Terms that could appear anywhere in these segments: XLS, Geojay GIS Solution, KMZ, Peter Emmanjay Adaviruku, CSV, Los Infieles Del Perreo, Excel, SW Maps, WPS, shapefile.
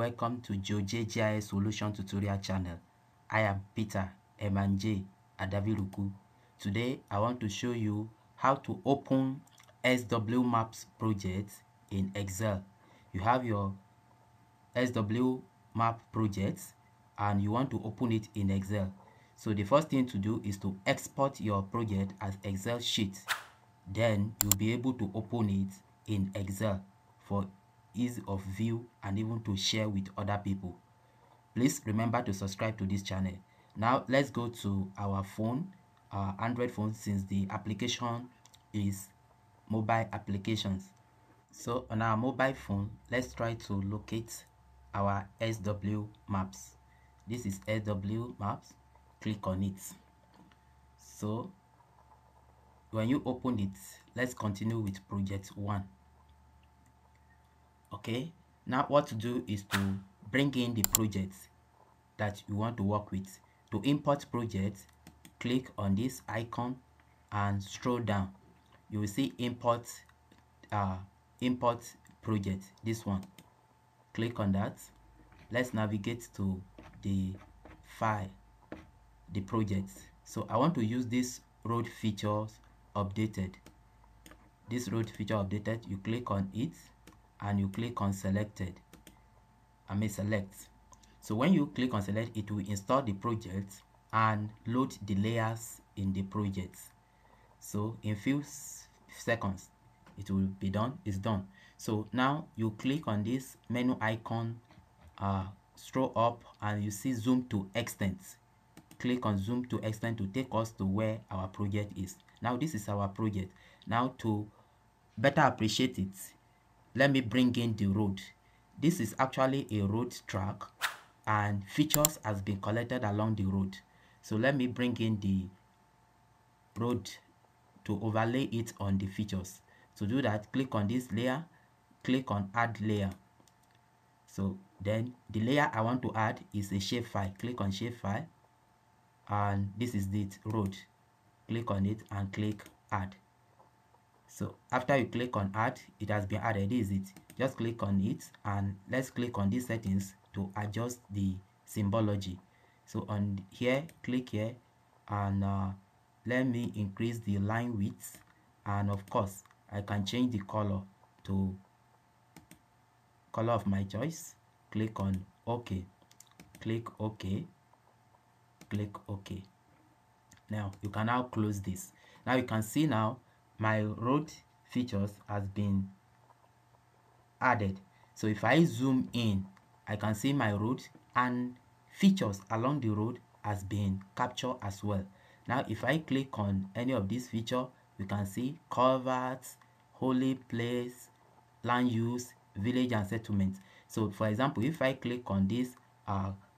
welcome to Geojay GIS Solution tutorial channel. I am Peter Emmanjay Adaviruku. Today I want to show you how to open SW Maps projects in Excel. You have your SW Map projects and you want to open it in Excel. So the first thing to do is to export your project as Excel sheet. Then you'll be able to open it in Excel for ease of view and even to share with other people. Please remember to subscribe to this channel. Now let's go to our phone, our Android phone, since the application is mobile applications. So on our mobile phone, let's try to locate our SW Maps. This is SW Maps. Click on it. So when you open it, let's continue with project 1. Okay, now what to do is to bring in the projects that you want to work with. To import projects, click on this icon and scroll down. You will see import project, this one. Click on that. Let's navigate to the file, the projects. So I want to use this road features updated. This road feature updated, you click on it and you click on selected. I may select. So when you click on select, it will install the project and load the layers in the project. So in few seconds it will be done. It's done. So now you click on this menu icon, scroll up and you see zoom to extent. Click on zoom to extent to take us to where our project is. Now this is our project. Now to better appreciate it, let me bring in the road. This is actually a road track and features has been collected along the road. So let me bring in the road to overlay it on the features. To do that, click on this layer, click on add layer. So then the layer I want to add is a shapefile. Click on shapefile and this is the road. Click on it and click add. So after you click on add, it has been added. Is it? Just click on it and let's click on these settings to adjust the symbology. So on here, click here and let me increase the line width, and of course I can change the color to color of my choice. Click on OK. Click OK. Click OK. Now you can now close this. Now you can see now my road features has been added. So if I zoom in, I can see my road and features along the road has been captured as well. Now if I click on any of these feature, we can see culverts, holy place, land use, village and settlement. So for example, if I click on this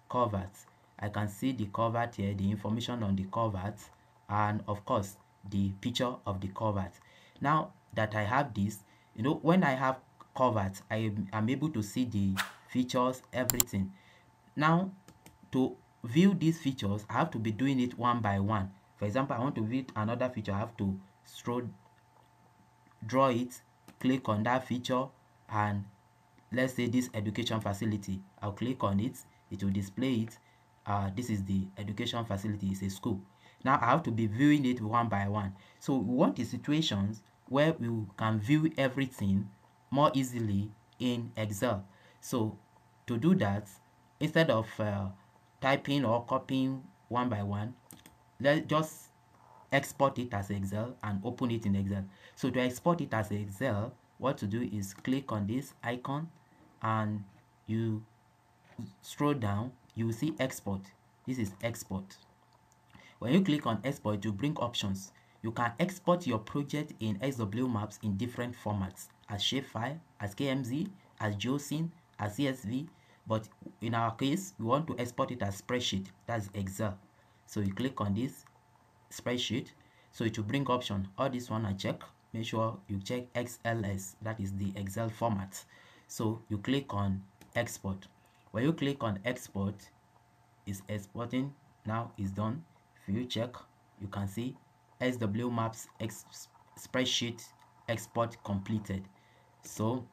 culverts, I can see the culvert here, the information on the culverts, and of course the picture of the culvert. Now that I have this, you know, when I have culverts, I am able to see the features, everything. Now to view these features, I have to be doing it one by one. For example, I want to view another feature, I have to scroll, draw it, click on that feature, and let's say this education facility. I'll click on it, it will display it. This is the education facility, it's a school. Now I have to be viewing it one by one. So we want the situations where we can view everything more easily in Excel. So to do that, instead of typing or copying one by one, let's just export it as Excel and open it in Excel. So to export it as Excel, what to do is click on this icon and you scroll down, you will see export. This is export. When you click on export, you bring options. You can export your project in SW Maps in different formats, as shapefile, as KMZ, as Geosyn, as CSV, but in our case, we want to export it as spreadsheet, that's Excel. So you click on this spreadsheet, so it will bring option. All this one I check, make sure you check XLS, that is the Excel format. So you click on export. When you click on export, it's exporting, now it's done. If you check, you can see SW Maps spreadsheet export completed. So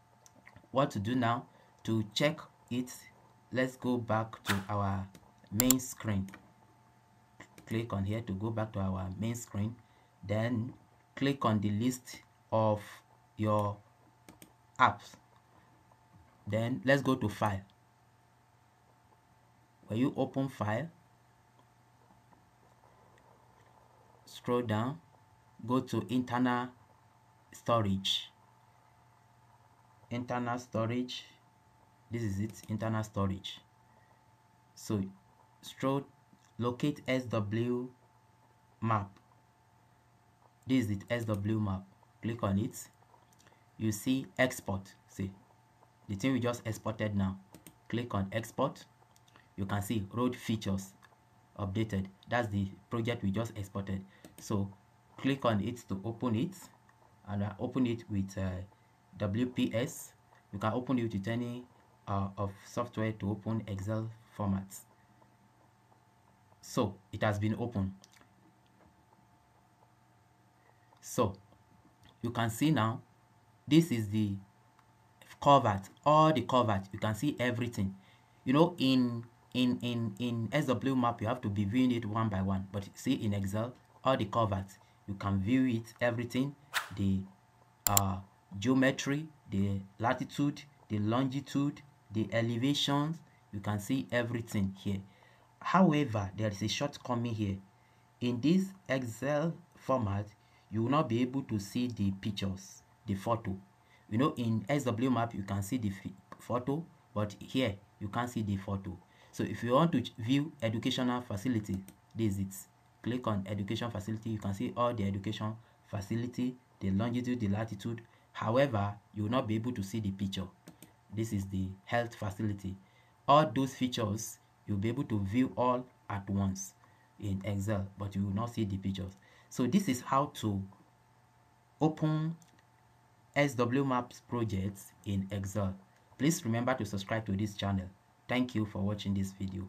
what to do now to check it, let's go back to our main screen. Click on here to go back to our main screen. Then click on the list of your apps. Then let's go to file. When you open file, scroll down, go to internal storage. Internal storage, this is it, internal storage. So scroll, locate SW map. This is the SW map. Click on it. You see export. See the thing we just exported now. Click on export. You can see road features updated. That's the project we just exported. So click on it to open it, and I open it with WPS. You can open it with any of software to open Excel formats. So it has been opened. So you can see now, this is the covered, all the covered. You can see everything. You know, in SW map, you have to be viewing it one by one. But see, in Excel, all the covered, you can view it, everything, the geometry, the latitude, the longitude, the elevations. You can see everything here. However, there is a shortcoming here. In this Excel format, you will not be able to see the pictures, the photo. You know, in SW map, you can see the photo, but here you can't see the photo. So if you want to view educational facility, this is it. Click on education facility. You can see all the education facility, the longitude, the latitude. However, you will not be able to see the picture. This is the health facility. All those features, you'll be able to view all at once in Excel, but you will not see the pictures. So this is how to open SW Maps projects in Excel. Please remember to subscribe to this channel. Thank you for watching this video.